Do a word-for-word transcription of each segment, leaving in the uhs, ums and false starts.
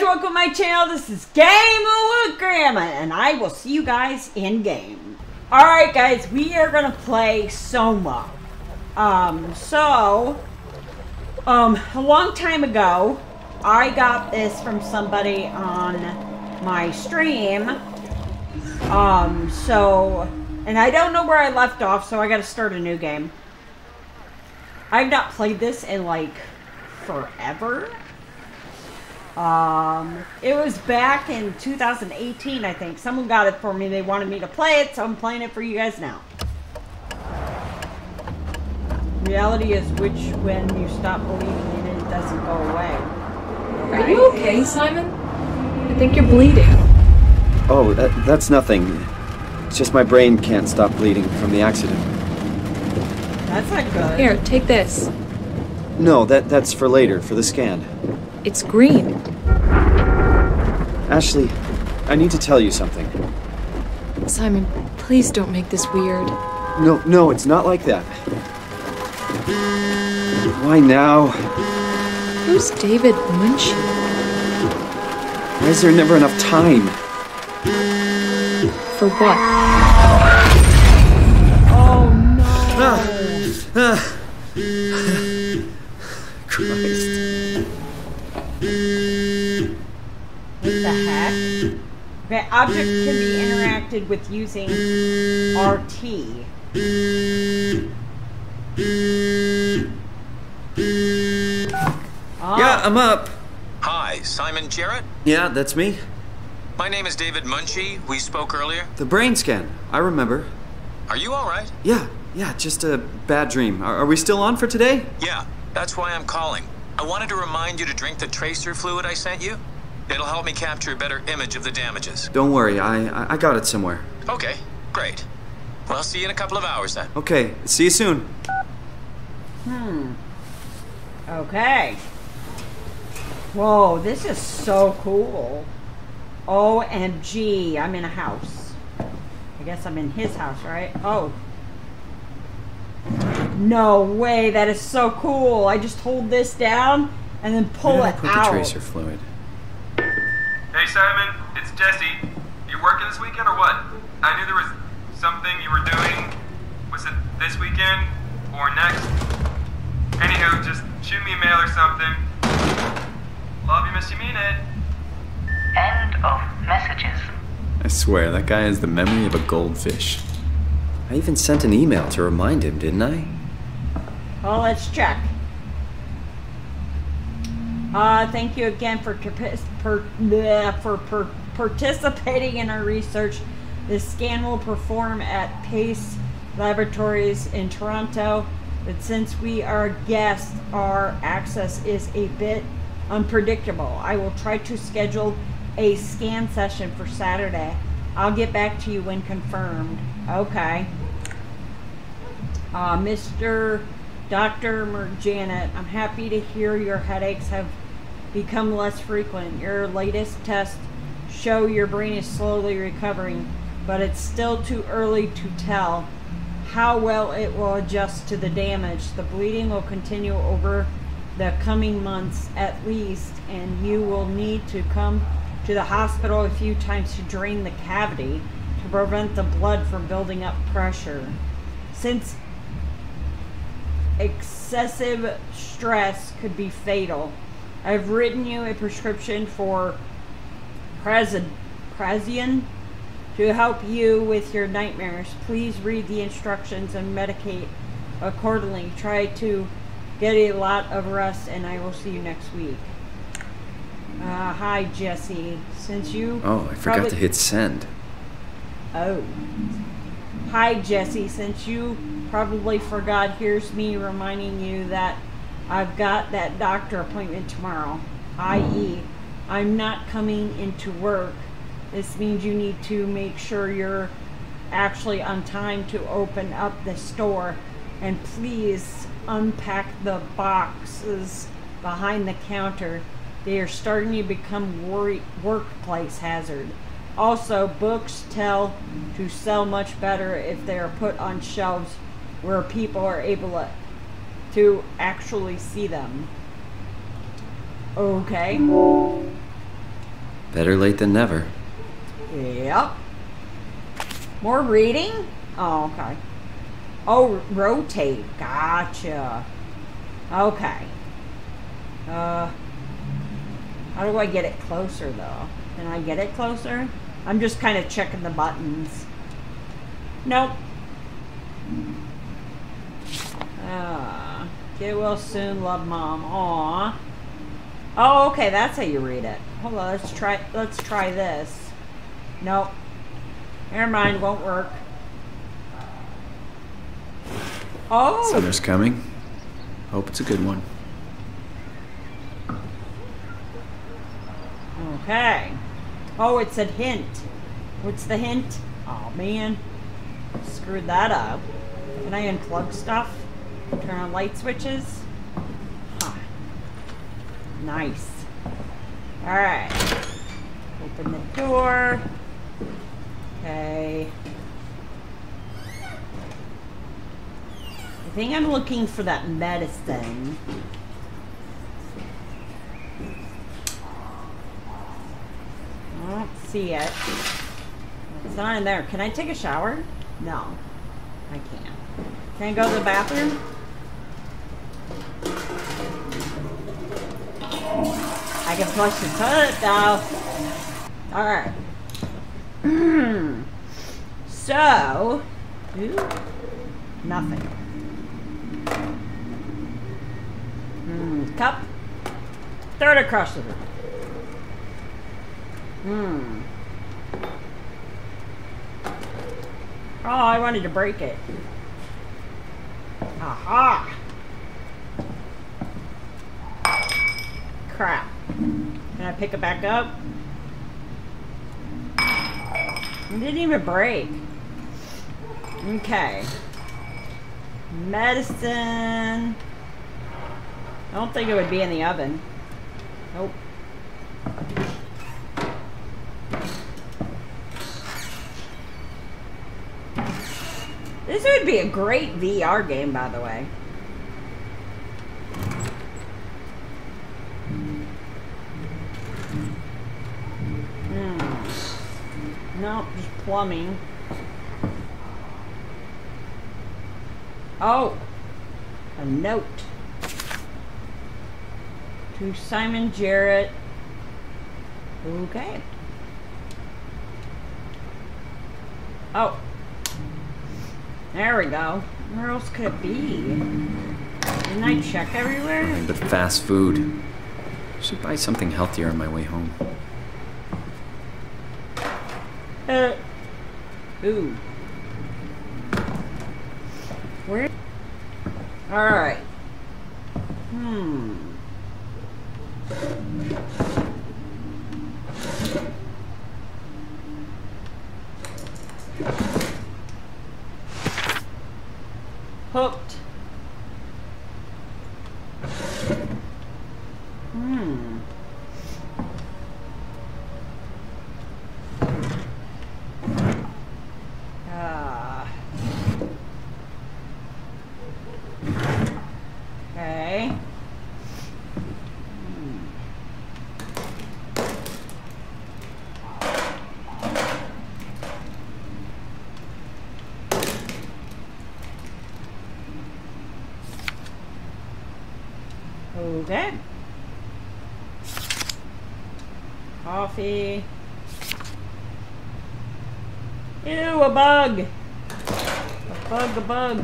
guys, welcome to my channel. This is Gaming with Grandma, and I will see you guys in game. Alright guys, we are gonna play Soma. Um, so, um, a long time ago, I got this from somebody on my stream. Um, so, and I don't know where I left off, so I gotta start a new game. I've not played this in, like, forever. Um, it was back in two thousand eighteen, I think. Someone got it for me. They wanted me to play it, so I'm playing it for you guys now. Reality is which when you stop believing in it, it doesn't go away. Right? Are you okay, Simon? I think you're bleeding. Oh, that, that's nothing. It's just my brain can't stop bleeding from the accident. That's not good. Here, take this. No, that that's for later, for the scan. It's green. Ashley, I need to tell you something. Simon, please don't make this weird. No, no, it's not like that. Why now? Who's David Munchie? Why is there never enough time? For what? Oh no! Ah, ah. Christ. What the heck? Okay, object can be interacted with using R T. Oh. Yeah, I'm up. Hi, Simon Jarrett? Yeah, that's me. My name is David Munchie. We spoke earlier. The brain scan. I remember. Are you all right? Yeah, yeah, just a bad dream. Are, are we still on for today? Yeah, that's why I'm calling. I wanted to remind you to drink the tracer fluid I sent you. It'll help me capture a better image of the damages. Don't worry, I I got it somewhere. Okay, great. Well, I'll see you in a couple of hours then. Okay, see you soon. Hmm. Okay. Whoa, this is so cool. O M G, I'm in a house. I guess I'm in his house, right? Oh. No way, that is so cool. I just hold this down and then pull it out. Put the tracer fluid. Hey Simon, it's Jesse. You working this weekend or what? I knew there was something you were doing. Was it this weekend or next? Anywho, just shoot me a mail or something. Love you, miss you, mean it. End of messages. I swear, that guy has the memory of a goldfish. I even sent an email to remind him, didn't I? Well, let's check. Uh, thank you again for, per, bleh, for per, participating in our research. This scan will perform at Pace Laboratories in Toronto, but since we are guests, our access is a bit unpredictable. I will try to schedule a scan session for Saturday. I'll get back to you when confirmed. Okay. Uh, Mister Doctor Merjanet, I'm happy to hear your headaches have become less frequent. Your latest tests show your brain is slowly recovering, but it's still too early to tell how well it will adjust to the damage. The bleeding will continue over the coming months at least, and you will need to come to the hospital a few times to drain the cavity to prevent the blood from building up pressure. Since excessive stress could be fatal, I've written you a prescription for Prazian to help you with your nightmares. Please read the instructions and medicate accordingly. Try to get a lot of rest, and I will see you next week. Uh, hi, Jesse. Since you... Oh, I forgot to hit send. Oh. Hi, Jesse. Since you probably forgot, here's me reminding you that I've got that doctor appointment tomorrow. that is, I'm not coming into work. This means you need to make sure you're actually on time to open up the store. And please unpack the boxes behind the counter. They are starting to become worry, workplace hazard. Also, books tell to sell much better if they are put on shelves where people are able to, to actually see them. Okay. Better late than never. Yep. More reading? Oh, okay. Oh, rotate. Gotcha. Okay. Uh, how do I get it closer, though? Can I get it closer? I'm just kind of checking the buttons. Nope. Uh, get well soon, love mom. Aw. Oh, okay, that's how you read it. Hold on, let's try, let's try this. Nope. Never mind, won't work. Oh! Summer's coming. Hope it's a good one. Okay. Oh, it said hint. What's the hint? Oh, man. Screwed that up. Can I unplug stuff? Turn on light switches? Huh. Nice. Alright. Open the door. Okay. I think I'm looking for that medicine. I don't see it. It's not in there. Can I take a shower? No, I can't. Can I go to the bathroom? I can flush the toilet though. All right. So, ooh, nothing. Mm, cup. Throw it across the room. Hmm. Oh, I wanted to break it. Aha! Crap. Can I pick it back up? It didn't even break. Okay. Medicine. I don't think it would be in the oven. Nope. This would be a great V R game, by the way. Hmm. Nope, just plumbing. Oh, a note. To Simon Jarrett. Okay. Oh. There we go. Where else could it be? Didn't I check everywhere? Nothing but fast food. I should buy something healthier on my way home. Uh. Ooh. Where? Alright. Hmm. Hooked. Hmm. Ah. Okay. Okay. Coffee. Ew, a bug. A bug, a bug.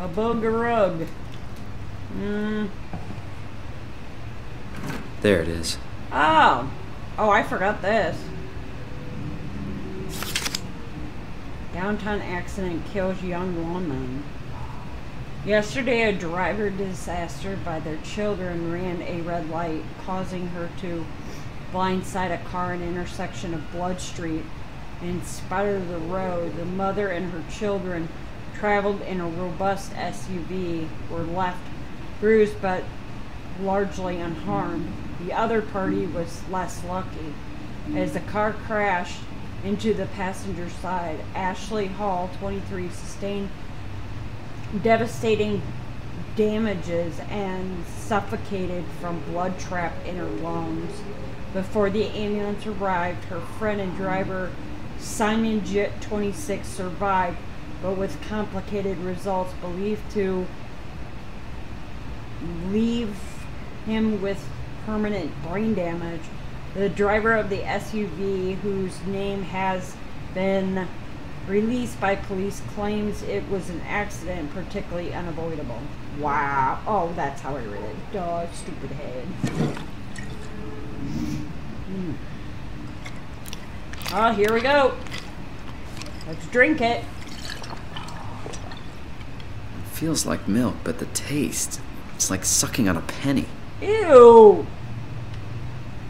A bug, a rug. Mm. There it is. Oh. Oh, I forgot this. Downtown accident kills young woman. Yesterday, a driver disaster by their children ran a red light, causing her to blindside a car at an intersection of Blood Street. In spite of the road, the mother and her children traveled in a robust S U V, were left bruised but largely unharmed. The other party was less lucky. As the car crashed into the passenger side, Ashley Hall, twenty-three, sustained devastating damages and suffocated from blood trapped in her lungs. Before the ambulance arrived, her friend and driver, Simon Jet twenty-six, survived, but with complicated results believed to leave him with permanent brain damage. The driver of the S U V, whose name has been released by police, claims it was an accident, particularly unavoidable. Wow. Oh, that's how I read it. Duh, stupid head. Mm. Oh, here we go. Let's drink it. It feels like milk, but the taste, it's like sucking on a penny. Ew.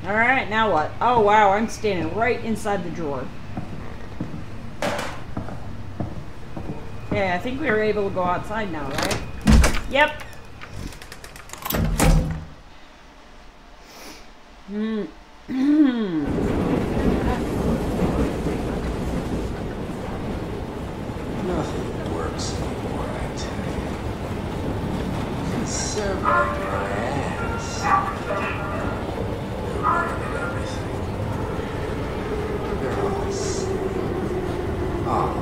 Alright, now what? Oh, wow, I'm standing right inside the drawer. Yeah, I think we were able to go outside now, right? Yep. Hmm. Nothing works anymore, I tell you. Conserving my ass. They're running everything. They're all sick. Oh.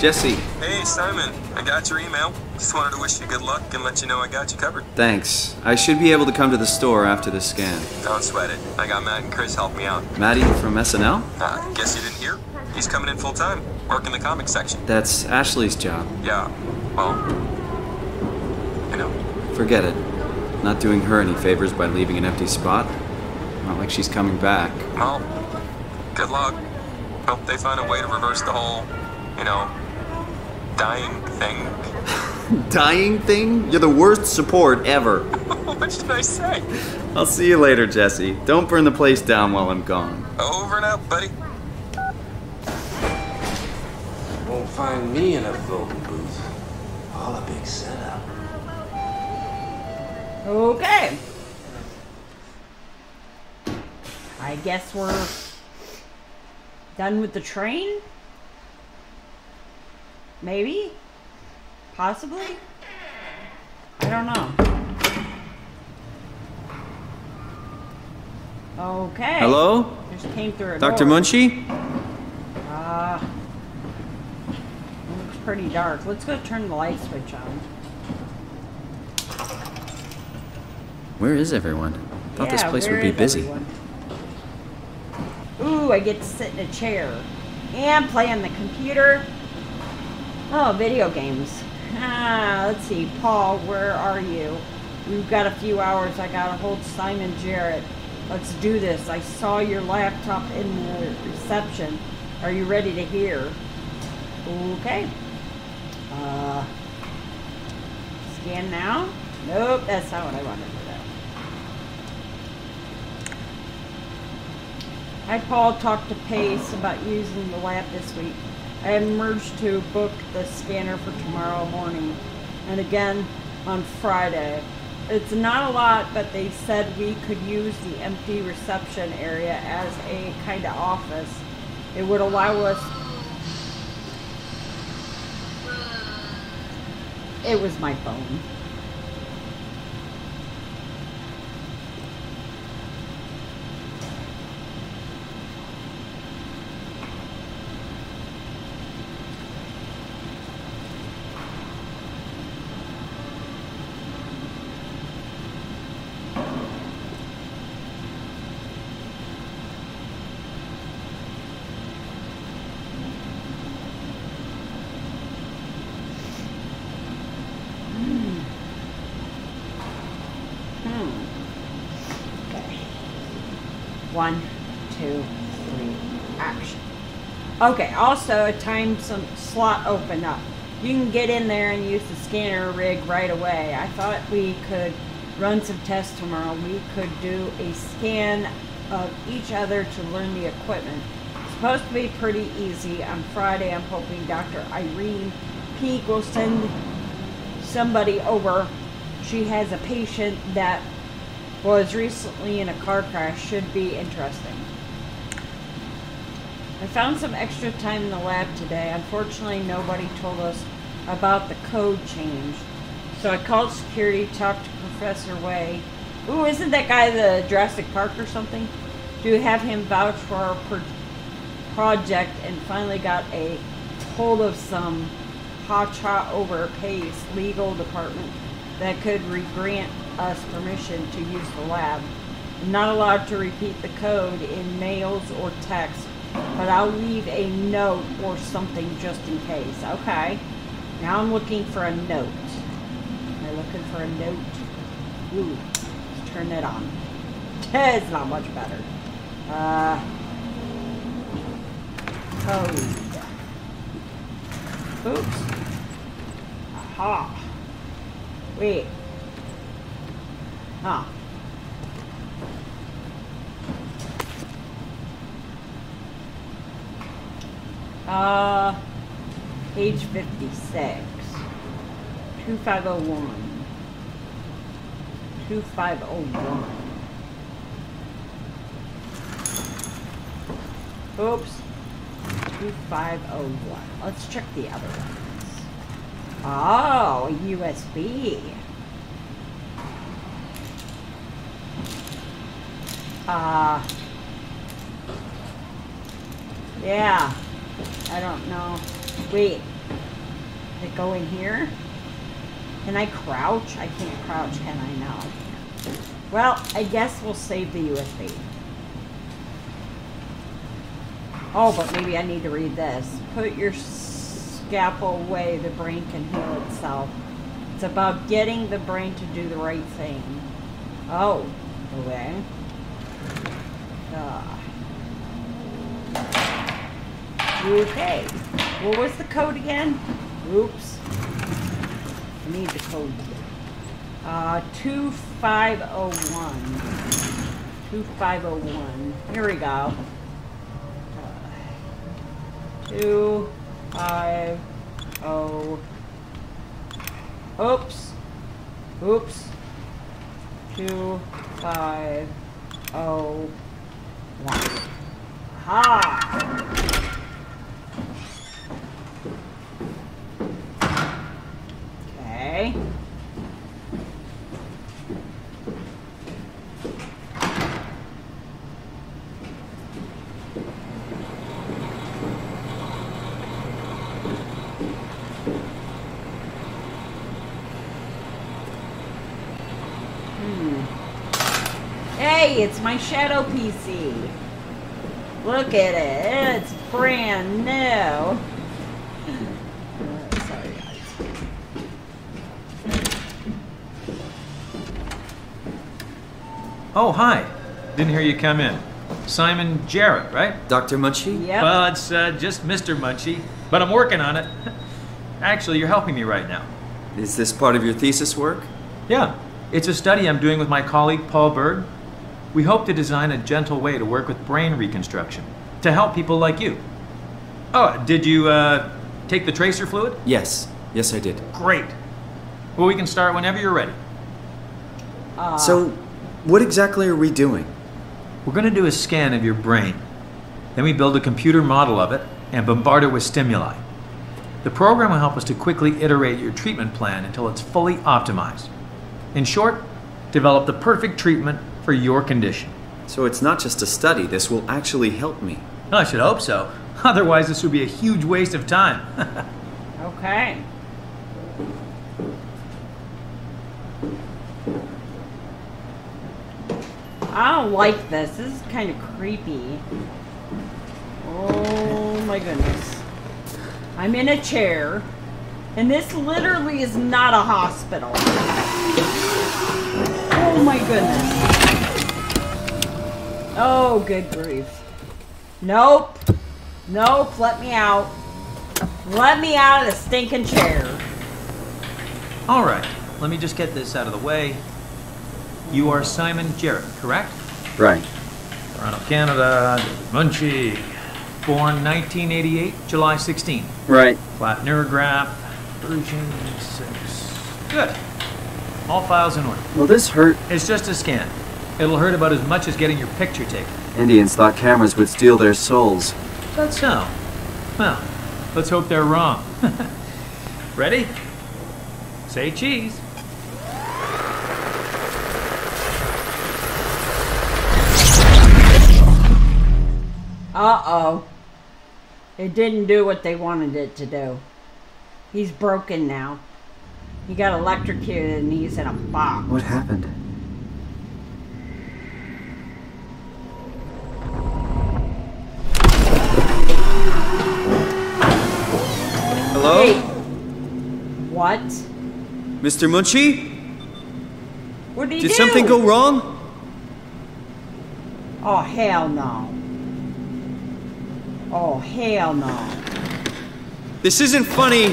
Jesse. Hey, Simon. I got your email. Just wanted to wish you good luck and let you know I got you covered. Thanks. I should be able to come to the store after the scan. Don't sweat it. I got Matt and Chris helped me out. Matty from S N L? Uh, guess you didn't hear? He's coming in full time, working the comic section. That's Ashley's job. Yeah. Well, I know. Forget it. Not doing her any favors by leaving an empty spot. Not like she's coming back. Well, good luck. Hope they find a way to reverse the whole, you know, dying thing. Dying thing? You're the worst support ever. What should I say? I'll see you later, Jesse. Don't burn the place down while I'm gone. Over and out, buddy. Won't find me in a voting booth. All a big setup. Okay. I guess we're done with the train? Maybe? Possibly? I don't know. Okay. Hello? Just came through a Doctor door. Munchie? Uh, it looks pretty dark. Let's go turn the light switch on. Where is everyone? I thought yeah, this place would be busy. Everyone? Ooh, I get to sit in a chair and play on the computer. Oh, video games. Ah, let's see. Paul, where are you? We've got a few hours. I gotta hold Simon Jarrett. Let's do this. I saw your laptop in the reception. Are you ready to hear? Okay. Uh, scan now? Nope, that's not what I wanted. I, Paul, talked to Pace about using the lab this week. I had merged to book the scanner for tomorrow morning and again on Friday. It's not a lot, but they said we could use the empty reception area as a kind of office. It would allow us... It was my phone. One, two, three, action. Okay, also a time some slot opened up. You can get in there and use the scanner rig right away. I thought we could run some tests tomorrow. We could do a scan of each other to learn the equipment. It's supposed to be pretty easy. On Friday, I'm hoping Doctor Irene Peake will send somebody over. She has a patient that was recently in a car crash. Should be interesting. I found some extra time in the lab today. Unfortunately, nobody told us about the code change. So I called security, talked to Professor Way. Ooh, isn't that guy the Jurassic Park or something? Do we have him vouch for our pro project, and finally got a hold of some ha-cha over Pace legal department that could re-grant us permission to use the lab. I'm not allowed to repeat the code in mails or text, but I'll leave a note or something just in case. Okay, now I'm looking for a note. Am I looking for a note? Ooh, let's turn it on. It's not much better. Uh, code. Oops. Aha. Wait. Huh. Uh, page fifty-six. two five oh one. two five oh one. Oops. two five oh one. Let's check the other ones. Oh, U S B. Uh, yeah. I don't know. Wait. Did it go in here? Can I crouch? I can't crouch, can I? No, I can't. Well, I guess we'll save the U S B. Oh, but maybe I need to read this. Put your scalpel away, the brain can heal itself. It's about getting the brain to do the right thing. Oh, okay. Uh. Okay. What was the code again? Oops. I need the code. Uh, two five oh one. two five oh one. Here we go. Two, five, oh, oops, oops, two, five, oh, one. Ha! Okay. It's my shadow P C. Look at it. It's brand new. Sorry, guys. Oh, hi. Didn't hear you come in. Simon Jarrett, right? Doctor Munchie? Yep. Well, it's uh, just Mister Munchie, but I'm working on it. Actually, you're helping me right now. Is this part of your thesis work? Yeah. It's a study I'm doing with my colleague, Paul Bird. We hope to design a gentle way to work with brain reconstruction to help people like you. Oh, did you uh, take the tracer fluid? Yes. Yes, I did. Great. Well, we can start whenever you're ready. Uh, so, what exactly are we doing? We're going to do a scan of your brain. Then we build a computer model of it and bombard it with stimuli. The program will help us to quickly iterate your treatment plan until it's fully optimized. In short, develop the perfect treatment for your condition. So it's not just a study, this will actually help me. Well, I should hope so. Otherwise, this would be a huge waste of time. Okay. I don't like this. This is kind of creepy. Oh my goodness. I'm in a chair, and this literally is not a hospital. Oh my goodness. Oh, good grief. Nope. Nope, let me out. Let me out of the stinking chair. All right, let me just get this out of the way. You are Simon Jarrett, correct? Right. Toronto, Canada, Munchie. Born nineteen eighty-eight, July sixteenth. Right. Flat neurograph, Prazian six. Good. All files in order. Well, this hurt. It's just a scan. It'll hurt about as much as getting your picture taken. Indians thought cameras would steal their souls. That's so. Well, let's hope they're wrong. Ready? Say cheese. Uh-oh. It didn't do what they wanted it to do. He's broken now. He got electrocuted and he's in a box. What happened? Hello? Wait. What? Mister Munchie? What did he do? Did something go wrong? Oh, hell no. Oh, hell no. This isn't funny.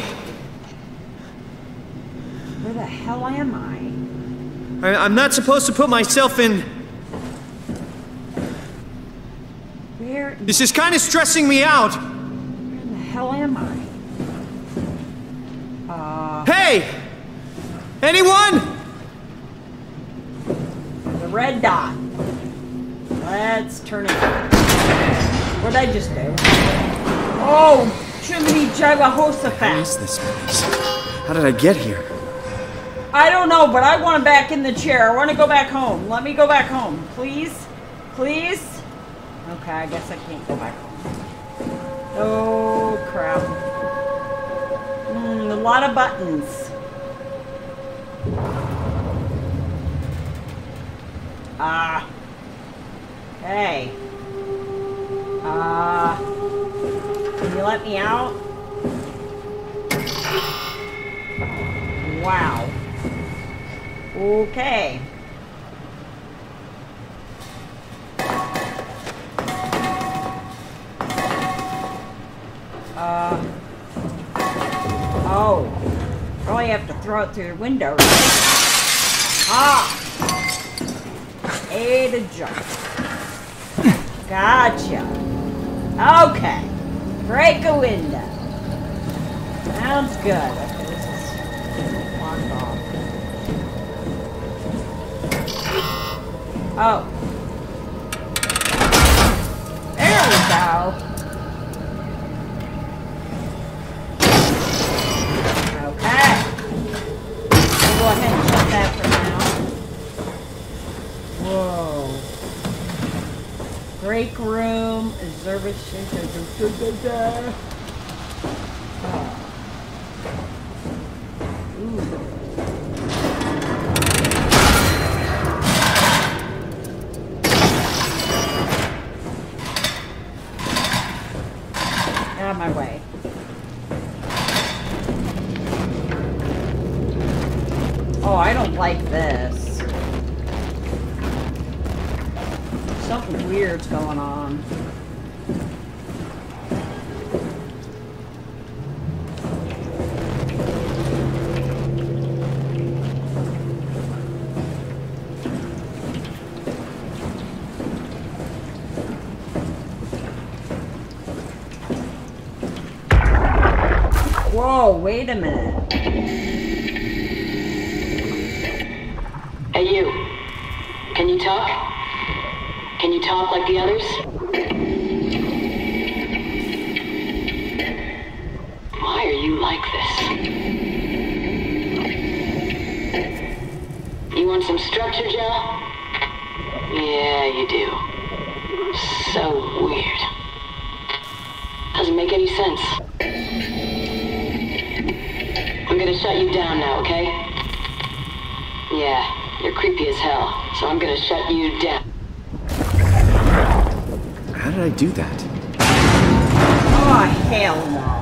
Where the hell am I? I I'm not supposed to put myself in... Where... This is kind of stressing me out. Where the hell am I? Uh... Hey! Anyone? The red dot. Let's turn it on. What'd I just do? Oh! Jiminy Jibahosaphat! What is this place? How did I get here? I don't know, but I want to back in the chair. I want to go back home. Let me go back home. Please? Please? Okay, I guess I can't go back home. Oh, crap. Mm, a lot of buttons. Ah. Uh, hey. Uh, can you let me out? Wow. Okay. Uh. Oh. Probably have to throw it through the window, right? Ah! Ate a jump. Gotcha. Okay. Break a window. Sounds good. Okay, this is locked off. Oh. There we go. Okay. We'll go ahead and shut that for now. Whoa. Break room. Observation. Whoa, wait a minute. Hey, you. Can you talk? Can you talk like the others? Why are you like this? You want some structure, Joe? Yeah, you do. So weird. Doesn't make any sense. I'm gonna shut you down now, okay? Yeah, you're creepy as hell, so I'm gonna shut you down. How did I do that? Oh, hell no.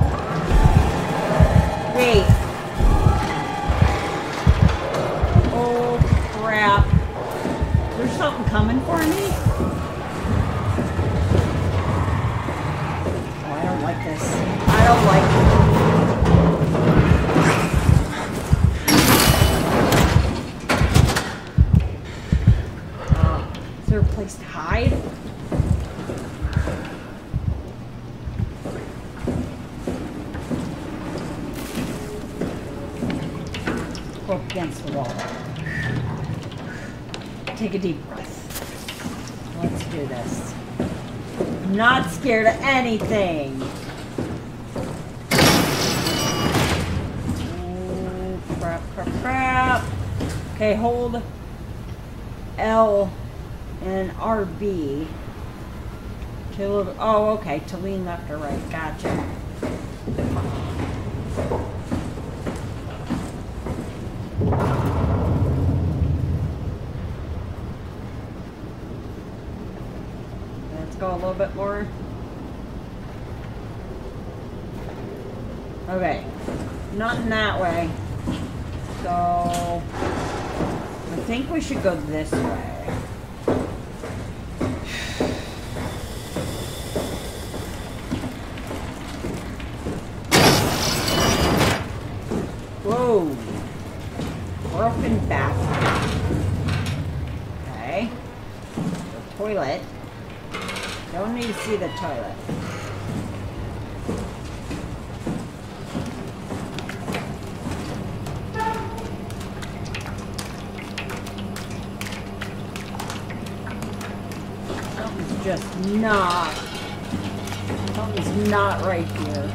Wait. Oh, crap. There's something coming for me? Oh, I don't like this. I don't like this. Against the wall. Take a deep breath. Let's do this. Not scared of anything. Oh, crap, crap, crap. Okay, hold L and R B. To look, oh, okay, to lean left or right. Gotcha. Go a little bit more. Okay, not in that way. So I think we should go this way. Whoa, broken back. Okay, the toilet. Don't need to see the toilet. Something's just not. Something's not right here.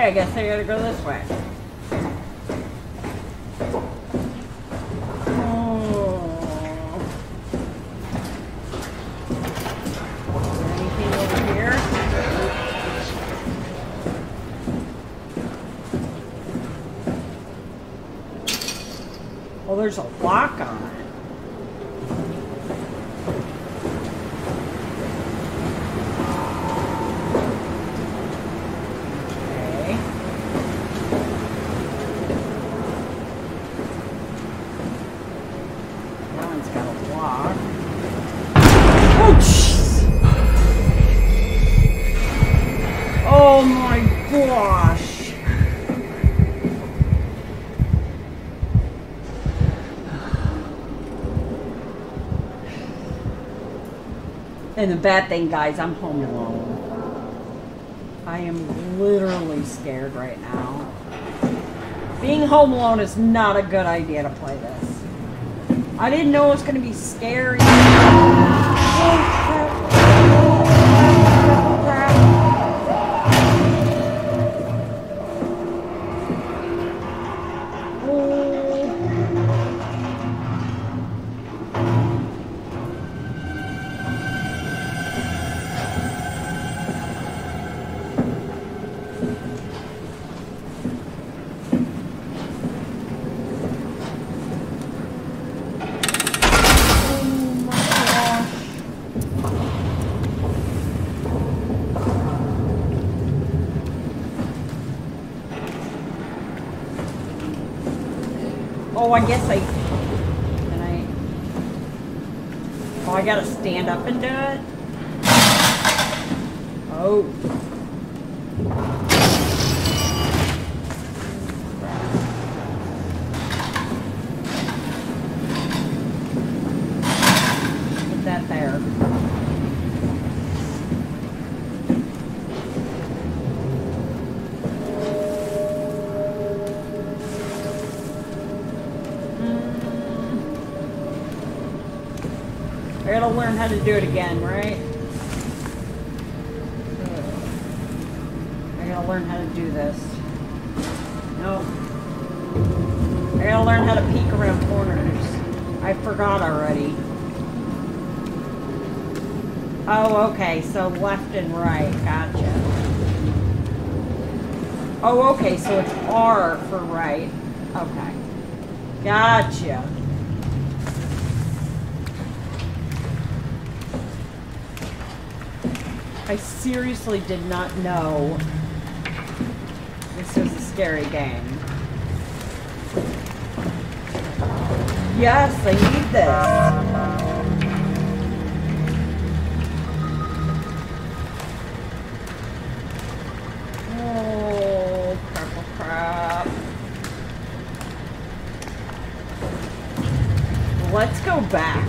I guess I gotta go this way. And the bad thing, guys, I'm home alone. I am literally scared right now. Being home alone is not a good idea to play this. I didn't know it was going to be scary. Oh, I guess I, can I, oh, I gotta stand up and do it? Oh. Put that there. I gotta learn how to do it again, right? I gotta learn how to do this. No. I gotta learn how to peek around corners. I forgot already. Oh, okay, so left and right, gotcha. Oh, okay, so it's R for right. Okay. Gotcha. I seriously did not know this was a scary game. Yes, I need this. Oh, purple crap. Let's go back.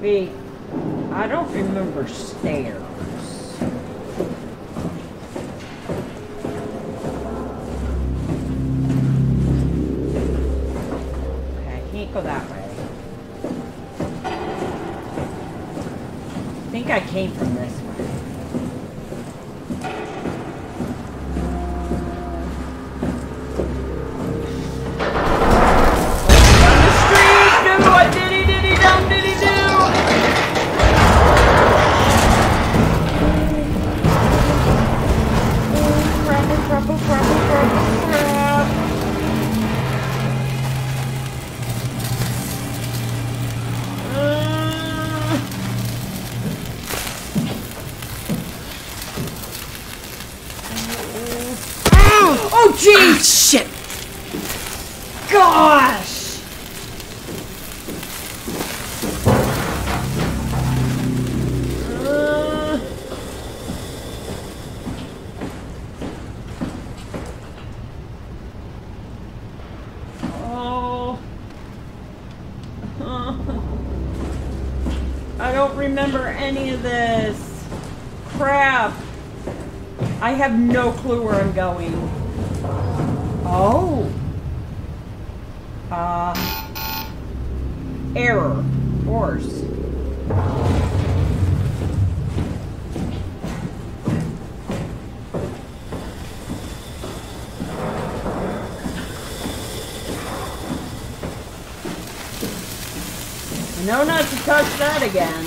Wait, I don't remember stairs. I came from this this crap. I have no clue where I'm going. Oh. Uh. Error. Horse. I know not to touch that again.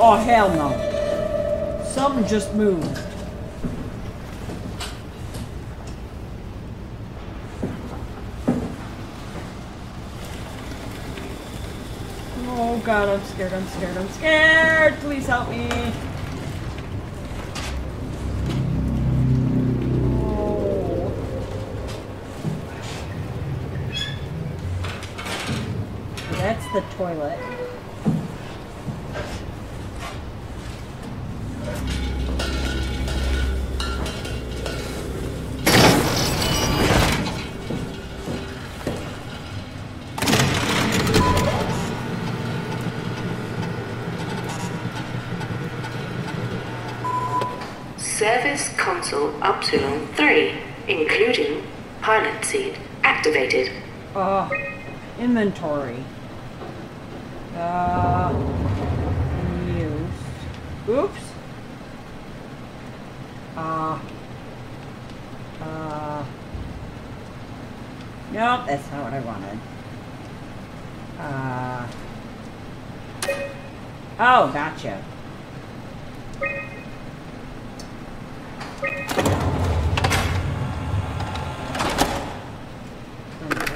Oh, hell no. Something just moved. Oh, God, I'm scared, I'm scared, I'm scared. Please help me. Oh. That's the toilet. Service console Upsilon three, including pilot seat, activated. Uh, inventory. Uh, used. Oops. Uh, uh, nope, that's not what I wanted. Uh, oh, gotcha.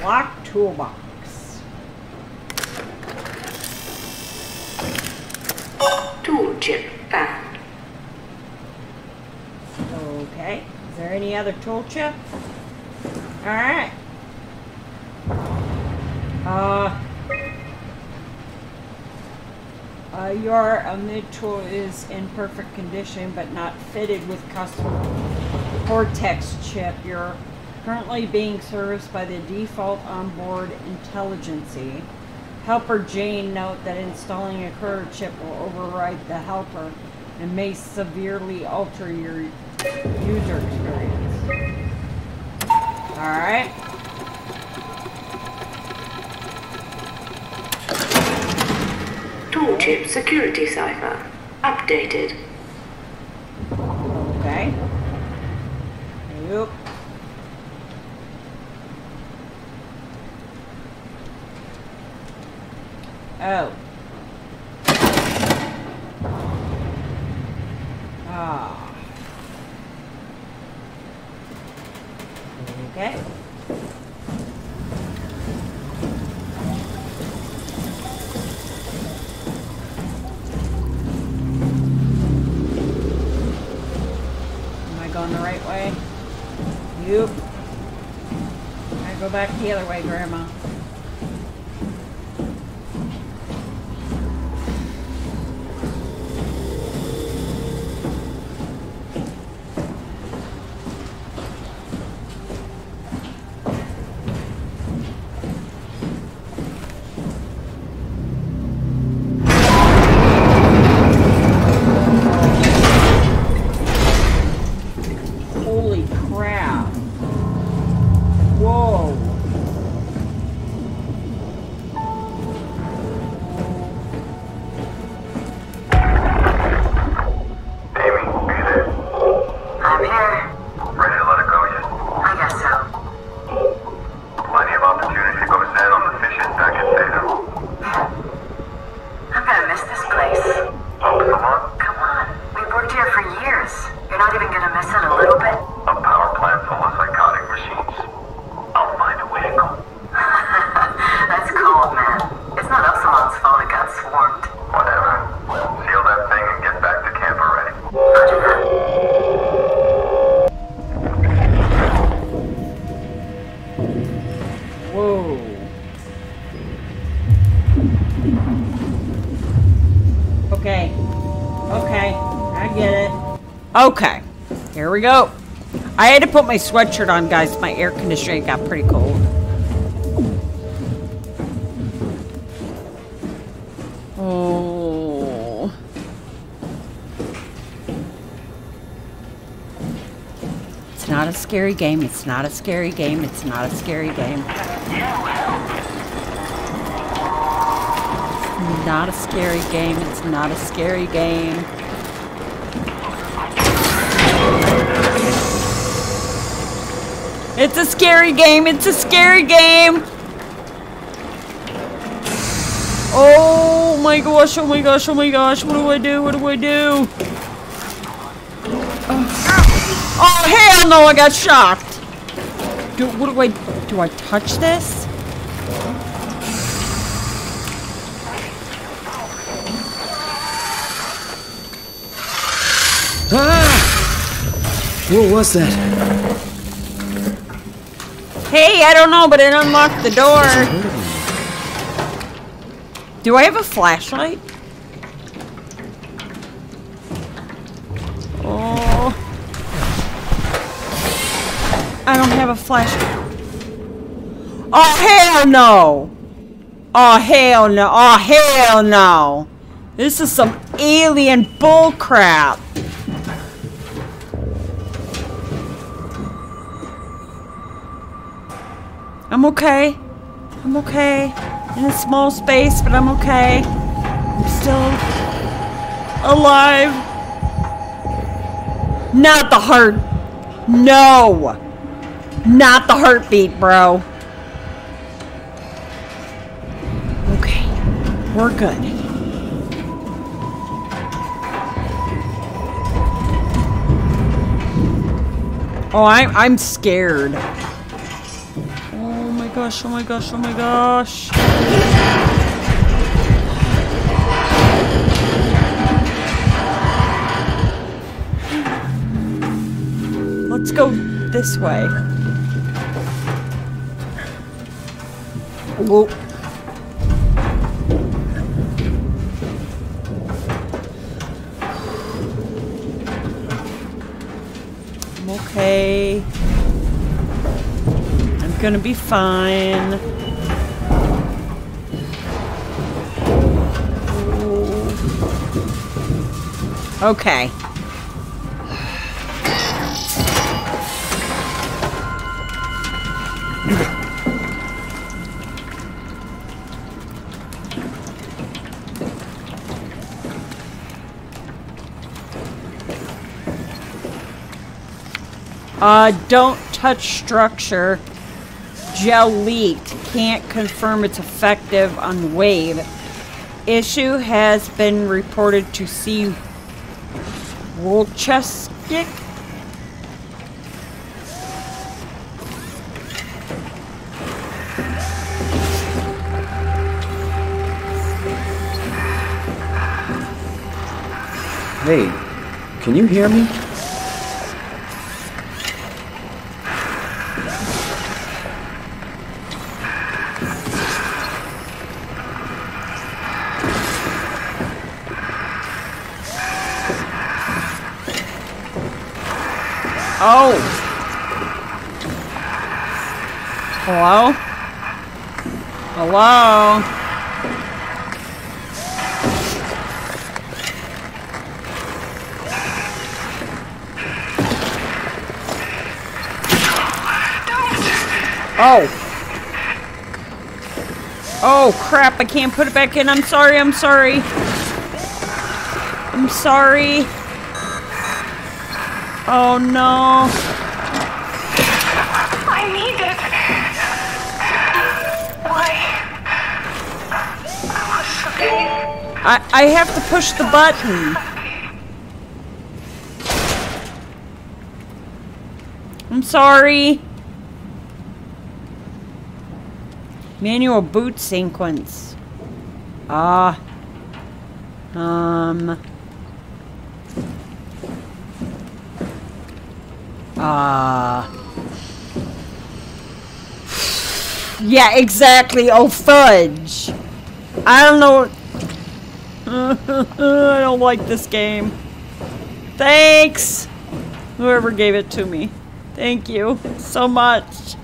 Lock toolbox. Tool chip found. Okay. Is there any other tool chip? All right. Uh. Uh, your amid tool is in perfect condition, but not fitted with custom Cortex chip. Your currently being serviced by the default onboard intelligency. Helper Jane note that installing a courier chip will override the helper and may severely alter your user experience. Alright. Tool chip security cipher updated. Okay. Yep. Oh. Ah. Okay. Am I going the right way? Nope. I go back the other way, Grandma. Okay, here we go. I had to put my sweatshirt on, guys. My air conditioning got pretty cold. Oh. It's not a scary game. It's not a scary game. It's not a scary game. It's not a scary game. It's not a scary game. It's a scary game. It's a scary game. Oh my gosh. Oh my gosh. Oh my gosh. What do I do? What do I do? Oh, oh hell no. I got shocked. Do, what do I... Do I touch this? Ah! What was that? Hey, I don't know, but it unlocked the door. Do I have a flashlight? Oh. I don't have a flashlight. Oh, hell no. Oh, hell no. Oh, hell no. This is some alien bullcrap. I'm okay. I'm okay. In a small space, but I'm okay. I'm still alive. Not the heart. No. Not the heartbeat, bro. Okay. We're good. Oh, I'm, I'm scared. Gosh, oh my gosh, oh my gosh. Let's go this way. Whoa. I'm okay. Gonna be fine. Oh. Okay. uh, don't touch structure. Gel leaked. Can't confirm it's effective on wave. issue has been reported to see Wolchestik. Hey, can you hear me? Oh! Hello? Hello? Oh! Oh crap, I can't put it back in. I'm sorry, I'm sorry. I'm sorry. Oh no! I need it! Why? I was sleeping. I, I have to push the button. I'm sorry. Manual boot sequence. Ah. Uh, um. Uh, yeah, exactly. Oh, fudge. I don't know. I don't like this game. Thanks. Whoever gave it to me. Thank you so much.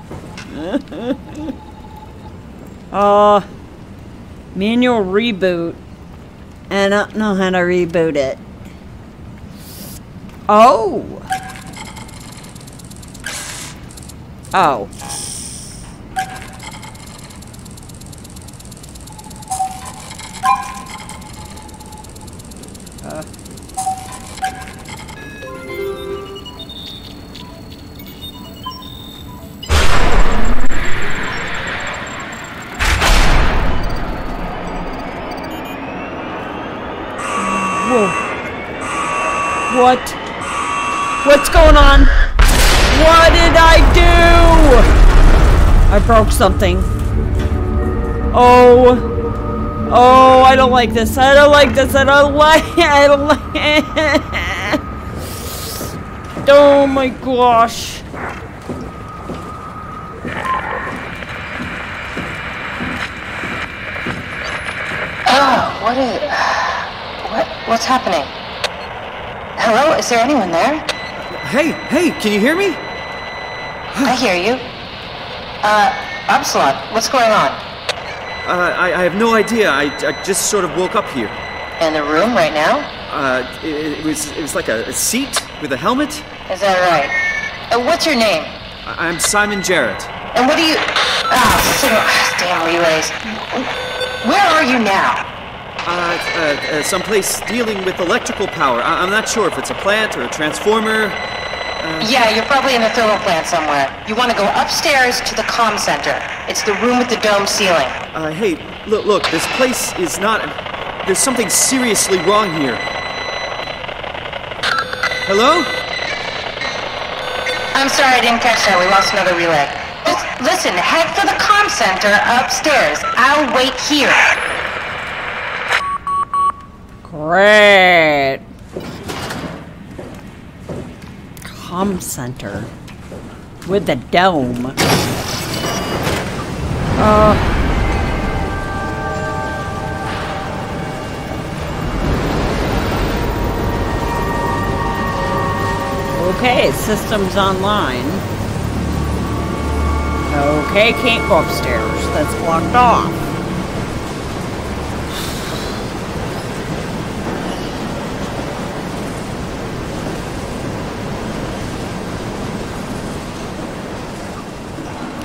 uh, manual reboot. I don't know how to reboot it. Oh. Oh. Uh. Whoa. What? What's going on? What did I do? I broke something. Oh. Oh, I don't like this. I don't like this. I don't like it. I don't like it. Oh my gosh. Oh, what is... What, what's happening? Hello? Is there anyone there? Hey, hey, can you hear me? I hear you. Uh, Absalon, what's going on? Uh, I, I have no idea. I, I just sort of woke up here. In the room right now? Uh, it, it was it was like a, a seat with a helmet. Is that right? Uh, what's your name? I, I'm Simon Jarrett. And what do you... Ah, oh, damn relays. Where are you now? Uh, uh, uh, someplace dealing with electrical power. I I'm not sure if it's a plant or a transformer. Uh, yeah, you're probably in the thermal plant somewhere. You want to go upstairs to the comm center. It's the room with the dome ceiling. Uh, hey, look, look, this place is not... Uh, there's something seriously wrong here. Hello? I'm sorry, I didn't catch that. We lost another relay. Just listen, head for the comm center upstairs. I'll wait here. Great. Comm center with the dome. Uh. Okay, system's online. Okay, can't go upstairs. That's blocked off.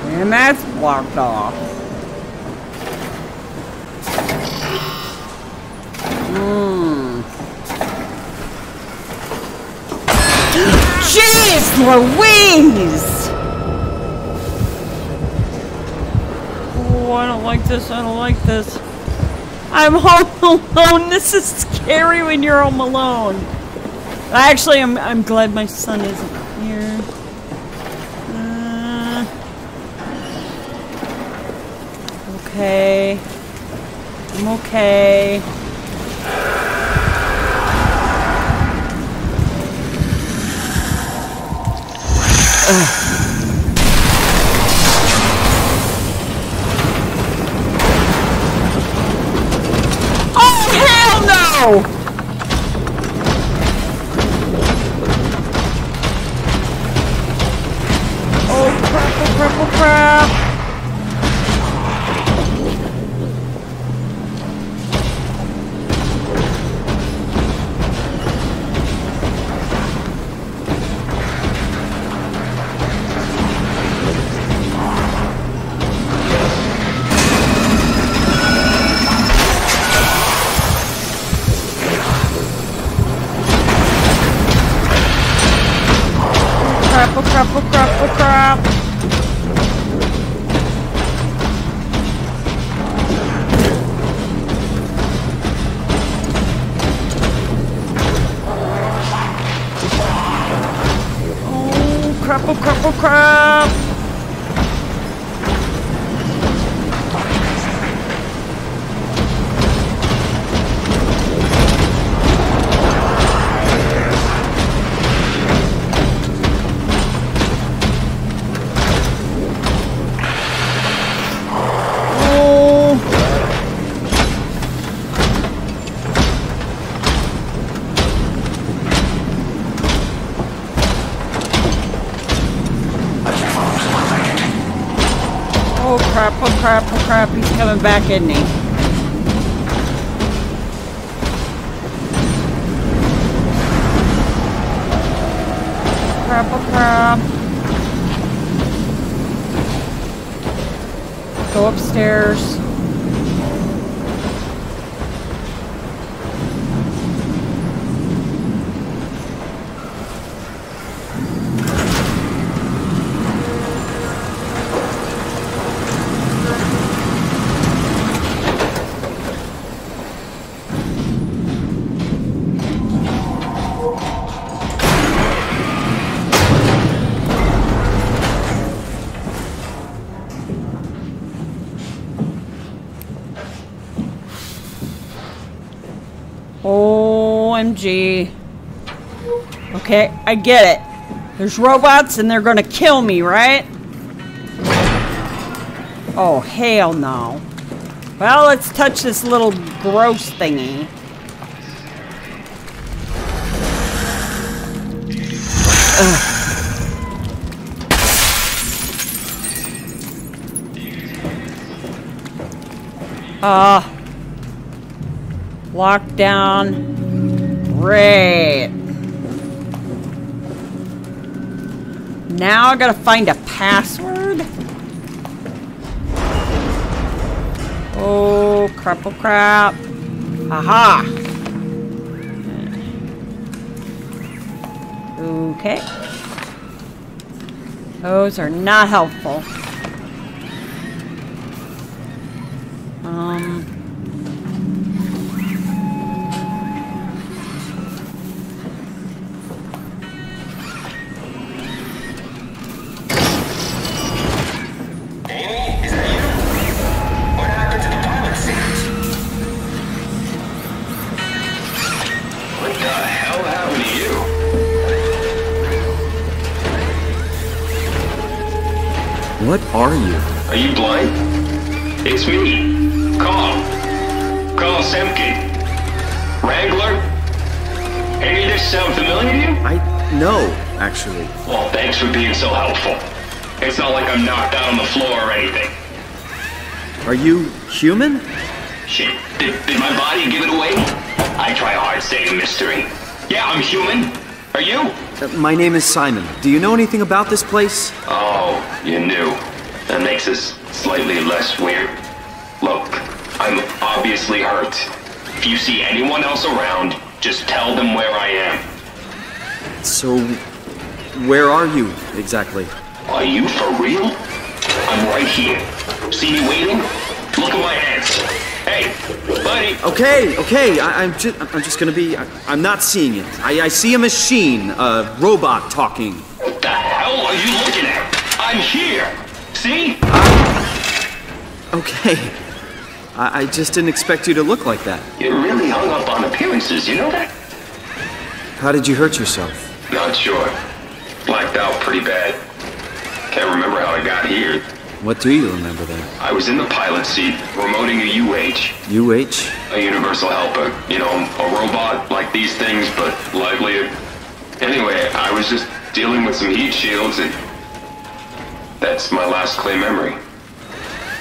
And that's blocked off. Hmm. Jeez Louise! Oh, I don't like this, I don't like this. I'm home alone. This is scary when you're home alone. I actually am, I'm glad my son isn't here. Uh, okay. I'm okay. Ugh. Coming back, isn't he? Crap, oh crap. Go upstairs. O M G. Okay, I get it. There's robots and they're gonna kill me, right? Oh, hell no. Well, let's touch this little gross thingy. Ugh. Uh, lockdown. Great. Now I gotta find a password. Oh crap, oh crap. Aha. Okay. Those are not helpful. Um What are you? Are you blind? It's me. Call. Call Semke. Wrangler? Any of this sound familiar to you? I... no, actually. Well, thanks for being so helpful. It's not like I'm knocked out on the floor or anything. Are you human? Shit. Did, did my body give it away? I try hard staying mystery. Yeah, I'm human. Are you? Uh, my name is Simon. Do you know anything about this place? Oh, you knew. That makes us slightly less weird. Look, I'm obviously hurt. If you see anyone else around, just tell them where I am. So, where are you exactly? Are you for real? I'm right here. See me waiting? Look at my hands. Hey, bye. buddy. Okay, okay. I, I'm just, I'm just gonna be. I, I'm not seeing it. I, I see a machine, a robot talking. What the hell are you looking at? I'm here. See? Uh, okay. I, I just didn't expect you to look like that. You're really hung up on appearances. You know that? How did you hurt yourself? Not sure. Blacked out pretty bad. Can't remember how I got here. What do you remember then? I was in the pilot seat, remoting a U H. U H? A universal helper. You know, a robot like these things, but livelier. Anyway, I was just dealing with some heat shields and... that's my last clear memory.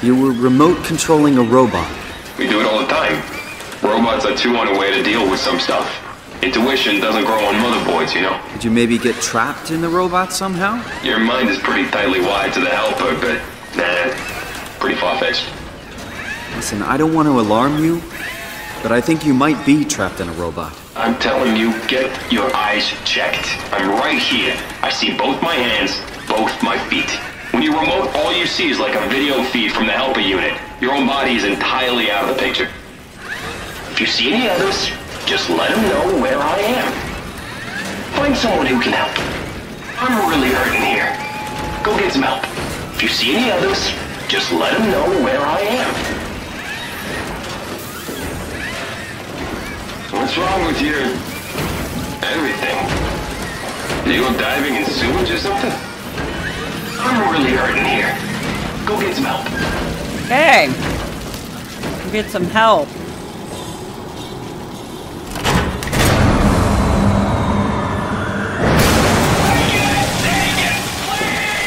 You were remote controlling a robot. We do it all the time. Robots are too on a way to deal with some stuff. Intuition doesn't grow on motherboards, you know? Did you maybe get trapped in the robot somehow? Your mind is pretty tightly wired to the helper, but nah, pretty far-fetched. Listen, I don't want to alarm you, but I think you might be trapped in a robot. I'm telling you, get your eyes checked. I'm right here. I see both my hands, both my feet. When you remote, all you see is like a video feed from the helper unit. Your own body is entirely out of the picture. If you see any others, just let him know where I am. Find someone who can help. I'm really hurting here. Go get some help. If you see any others, just let him know where I am. What's wrong with your... everything? Did you go diving in sewage or something? I'm really hurting here. Go get some help. Hey! Go get some help.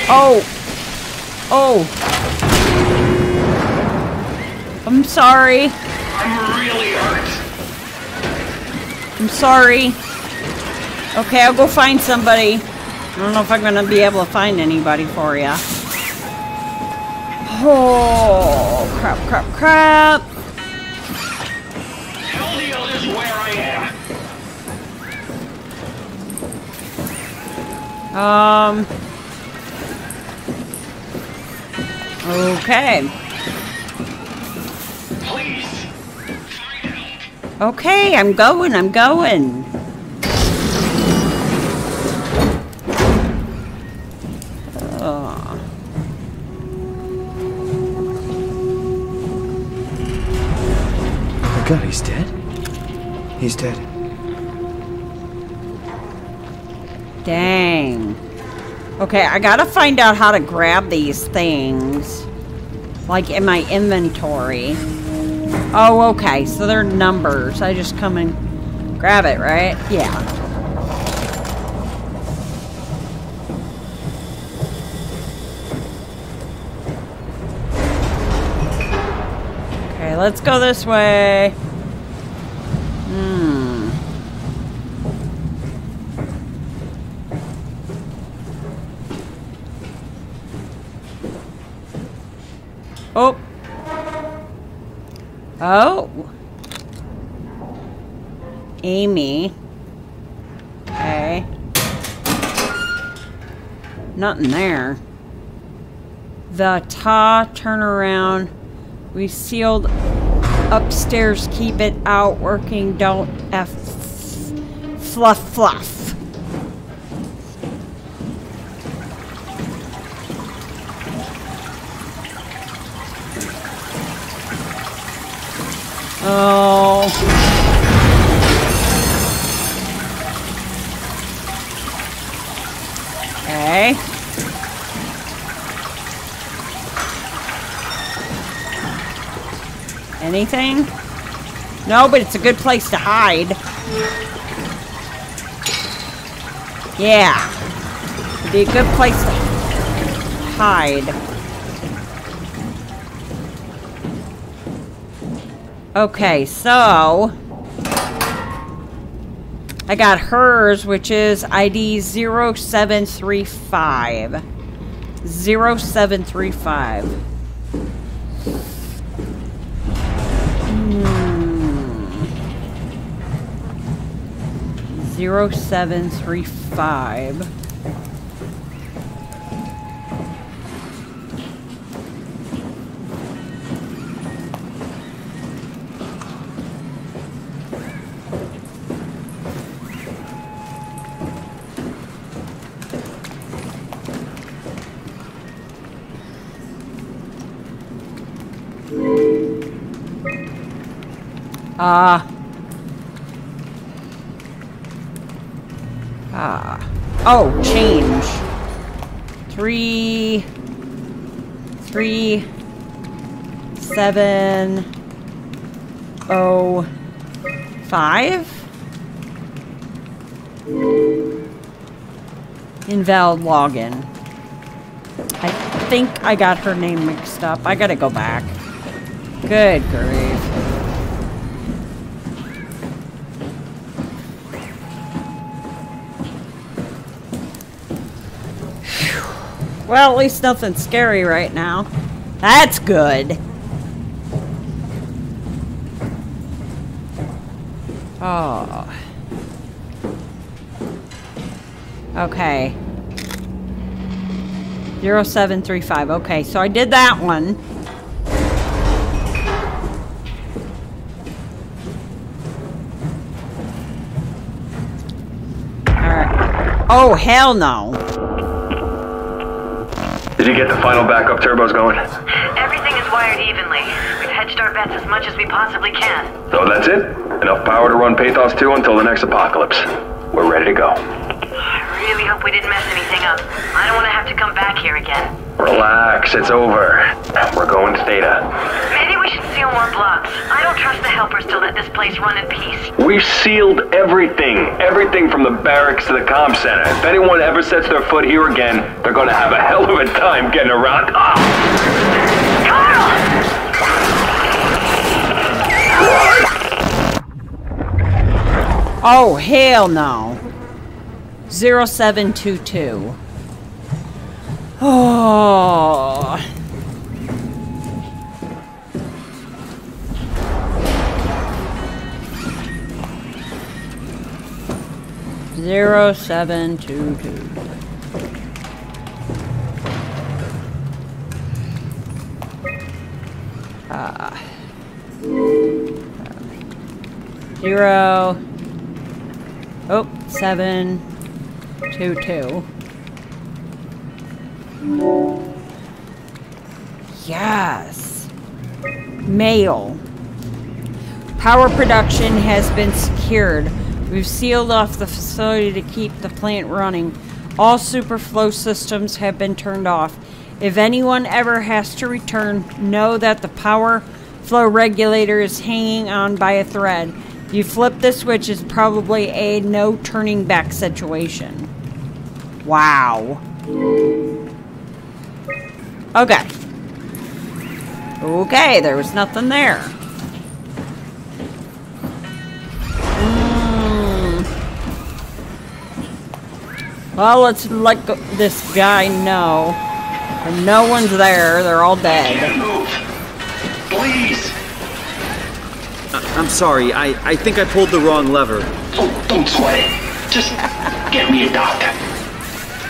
Oh! Oh! I'm sorry. I'm really hurt. I'm sorry. Okay, I'll go find somebody. I don't know if I'm gonna be able to find anybody for ya. Oh, crap, crap, crap. Tell the others where I am. Um... Okay. Please find help. Okay, I'm going, I'm going. Oh God, he's dead. He's dead. Dang. Okay, I gotta find out how to grab these things. Like, in my inventory. Oh, okay, so they're numbers. I just come and grab it, right? Yeah. Okay, let's go this way. Oh. Oh. Amy. Okay. Nothing there. The ta turnaround. We sealed upstairs. Keep it out working. Don't f fluff fluff. Oh. Okay. Anything? No, but it's a good place to hide. Yeah. It'd be a good place to hide. Okay, so I got hers, which is I D zero seven three five. zero seven three five. Hmm. zero seven three five. Ah. Ah. Oh, change. Three. Three. Seven. Oh. Five? Invalid login. I think I got her name mixed up. I gotta go back. Good grief. Whew. Well, at least nothing scary right now. That's good. Oh. Okay. zero seven three five. Okay, so I did that one. Alright. Oh, hell no. Did you get the final backup turbos going? Everything is wired evenly. We've hedged our bets as much as we possibly can. So that's it? Enough power to run Pathos two until the next apocalypse. We're ready to go. I really hope we didn't mess anything up. I don't want to have to come back here again. Relax, it's over. We're going to Theta. Maybe we should seal more blocks. I don't trust the helpers to let this place run in peace. We've sealed everything. Everything from the barracks to the comm center. If anyone ever sets their foot here again, they're going to have a hell of a time getting around. Ah! Carl! Oh, hell no. zero seven two two. Oh. zero seven two two. Ah. Zero. Oh, seven. Two, two. Yes. Mail. Power production has been secured. We've sealed off the facility to keep the plant running. All superflow systems have been turned off. If anyone ever has to return, know that the power flow regulator is hanging on by a thread. You flip the switch, it's probably a no turning back situation. Wow. Okay. Okay, there was nothing there. Mm. Well, let's let go this guy know. If no one's there. They're all dead. I can't move. Please. I'm sorry. I, I think I pulled the wrong lever. Oh, don't sweat it. Just get me a doctor.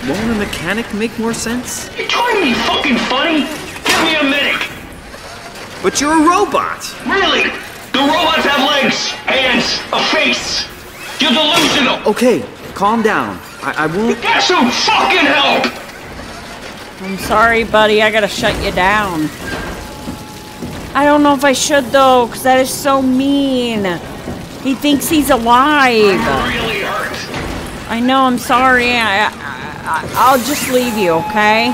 Won't a mechanic make more sense? You're trying to be fucking funny? Get me a medic. But you're a robot. Really? The robots have legs, hands, a face. You're delusional. Okay, calm down. I, I won't... Get some fucking help! I'm sorry, buddy. I gotta shut you down. I don't know if I should, though, because that is so mean. He thinks he's alive. I'm really hurt. I know, I'm sorry. I, I, I, I'll just leave you, okay?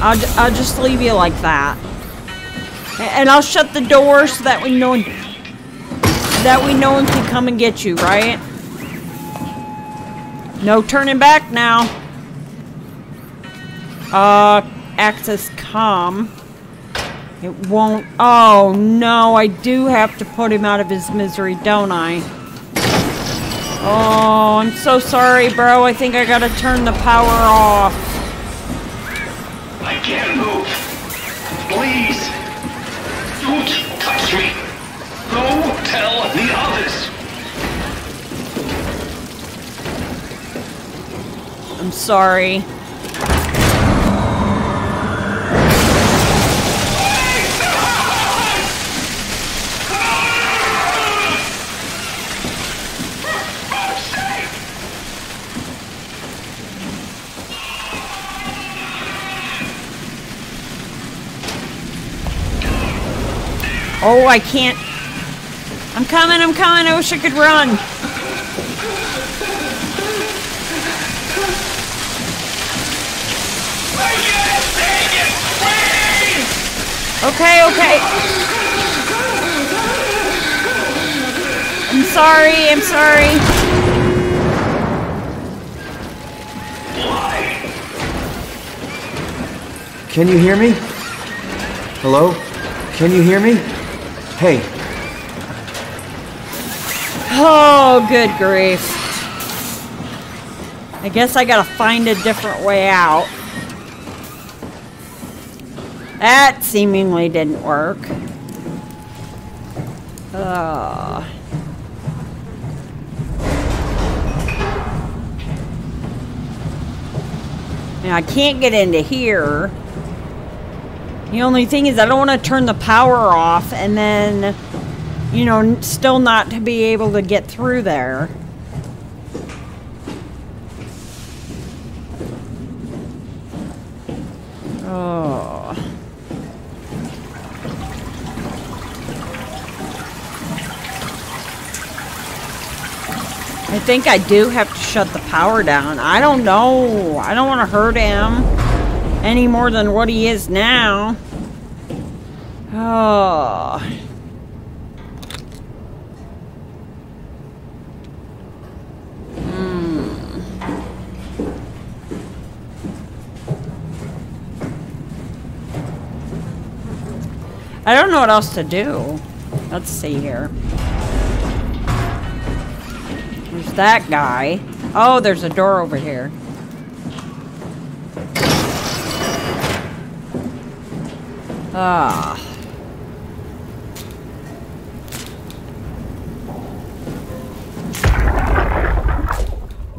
I'll, I'll just leave you like that. And I'll shut the door so that we know, that we no one can come and get you, right? No turning back now. Uh, access comm. It won't. Oh no, I do have to put him out of his misery, don't I? Oh, I'm so sorry, bro. I think I gotta turn the power off. I can't move. Please. Don't touch me. Go tell the others. I'm sorry. Oh, I can't. I'm coming, I'm coming. I wish I could run. Okay, okay. I'm sorry, I'm sorry. Can you hear me? Hello? Can you hear me? Hey. Oh, good grief. I guess I gotta find a different way out. That seemingly didn't work. Uh. Now I can't get into here. The only thing is I don't want to turn the power off and then, you know, still not to be able to get through there. Oh. I think I do have to shut the power down. I don't know. I don't want to hurt him any more than what he is now. Oh. Mm. I don't know what else to do. Let's see here. There's that guy. Oh, there's a door over here. Ah.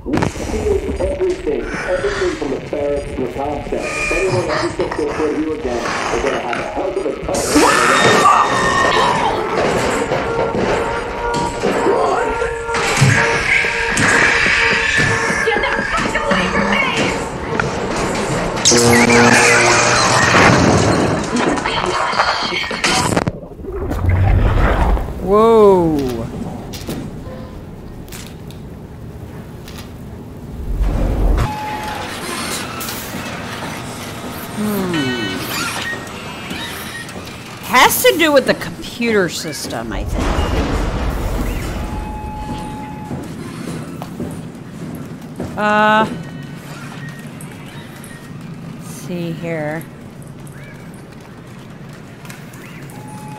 We sealed everything. Everything from the ferrets to the concept. If anyone ever gets their foot here again, they're going to have a hell of a time. Run! Whoa. Hmm. Has to do with the computer system, I think. Uh... See here.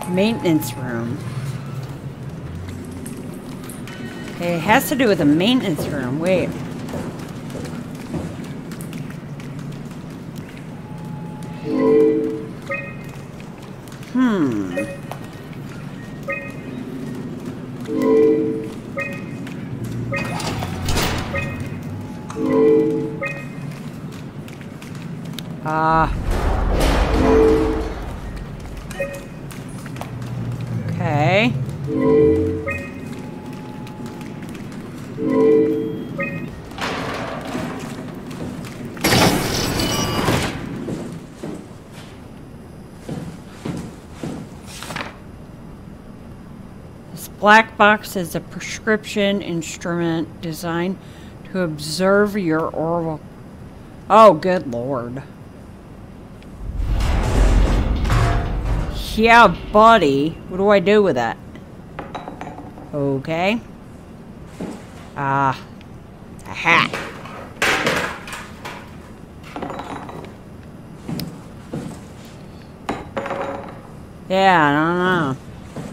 Maintenance room. Okay, it has to do with the maintenance room. Wait. Hmm. Ah. Uh, okay. This black box is a prescription instrument designed to observe your oral. Oh, good Lord. Yeah, buddy. What do I do with that? Okay. Ah. Uh, a hat. Yeah, I don't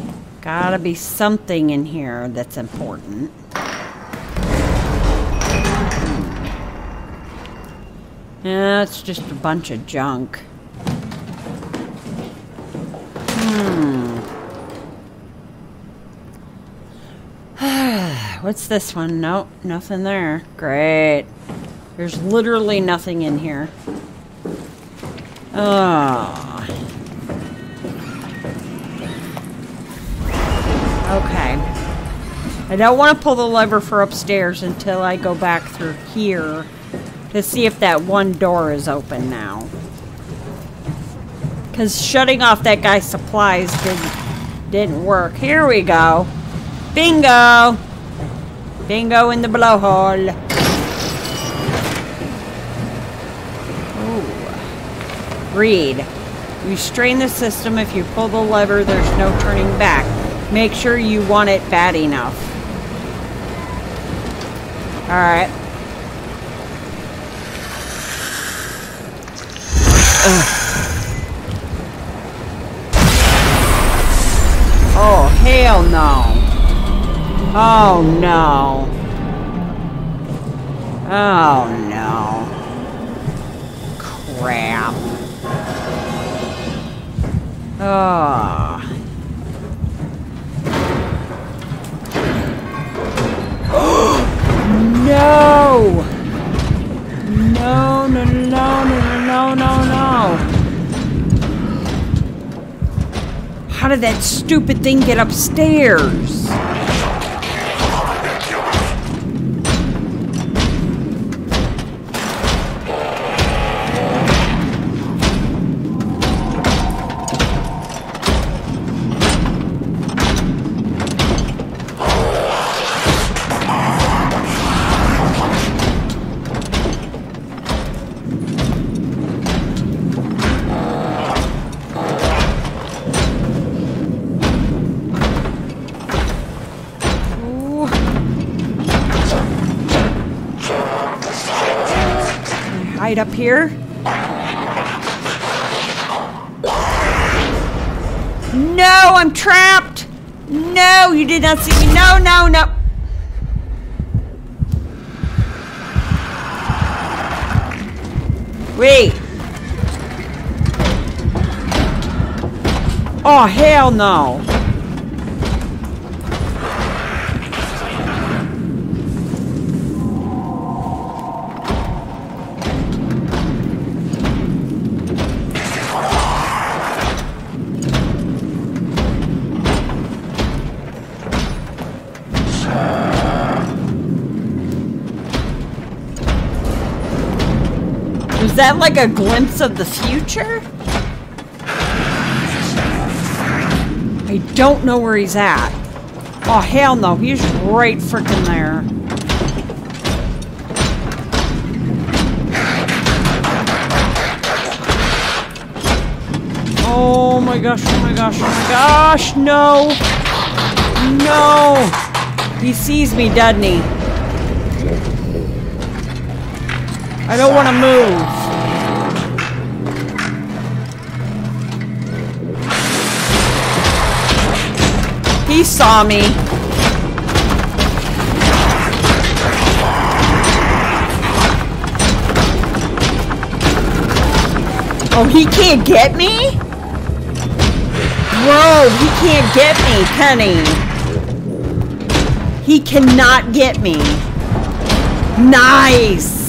know. Gotta be something in here that's important. Yeah, it's just a bunch of junk. What's this one? Nope, nothing there. Great. There's literally nothing in here. Oh. Okay. I don't want to pull the lever for upstairs until I go back through here to see if that one door is open now. Because shutting off that guy's supplies didn't, didn't work. Here we go. Bingo! Bingo in the blowhole. Ooh. Read. Restrain the system. If you pull the lever, there's no turning back. Make sure you want it bad enough. Alright. Oh, hell no. Oh, no. Oh, no. Crap. Oh. No! No, no, no, no, no, no, no. How did that stupid thing get upstairs? Up here? No, I'm trapped! No, you did not see me. No, no, no. Wait. Oh, hell no. Is that like a glimpse of the future? I don't know where he's at. Oh, hell no. He's right frickin' there. Oh my gosh, oh my gosh, oh my gosh. No. No. He sees me, doesn't he? I don't want to move. He saw me. Oh, he can't get me? Whoa, he can't get me, can he? He cannot get me. Nice.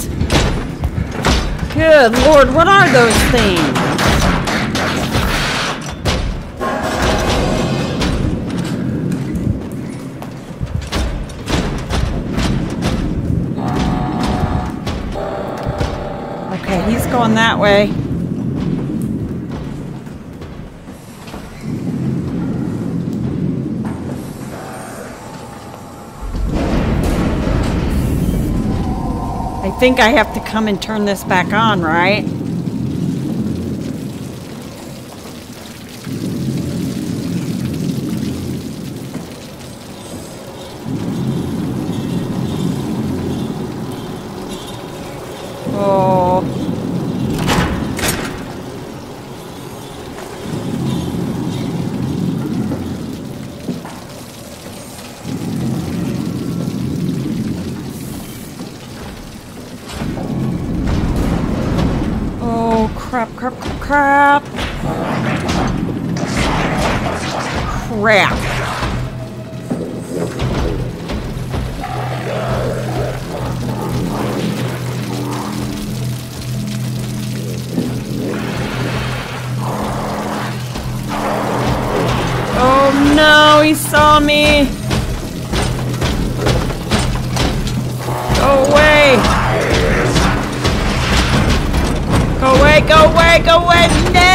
Good Lord, what are those things? Going that way. I think I have to come and turn this back on, right? Crap. Crap. Oh no, he saw me. Go away. Go away, go away, go away, no!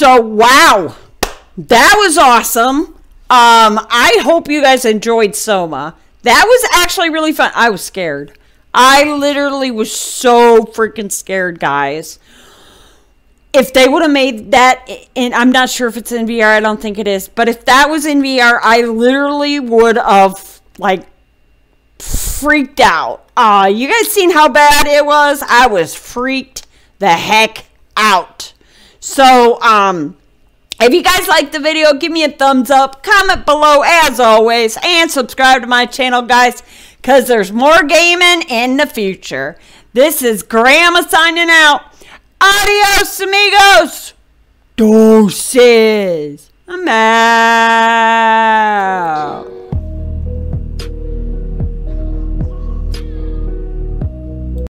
So, wow. That was awesome. Um, I hope you guys enjoyed Soma. That was actually really fun. I was scared. I literally was so freaking scared, guys. If they would have made that, and I'm not sure if it's in V R, I don't think it is, but if that was in V R, I literally would have, like, freaked out. Uh, you guys seen how bad it was? I was freaked the heck out. So, um, if you guys liked the video, give me a thumbs up, comment below as always, and subscribe to my channel, guys, because there's more gaming in the future. This is Grandma signing out. Adios, amigos. Doses. I'm out.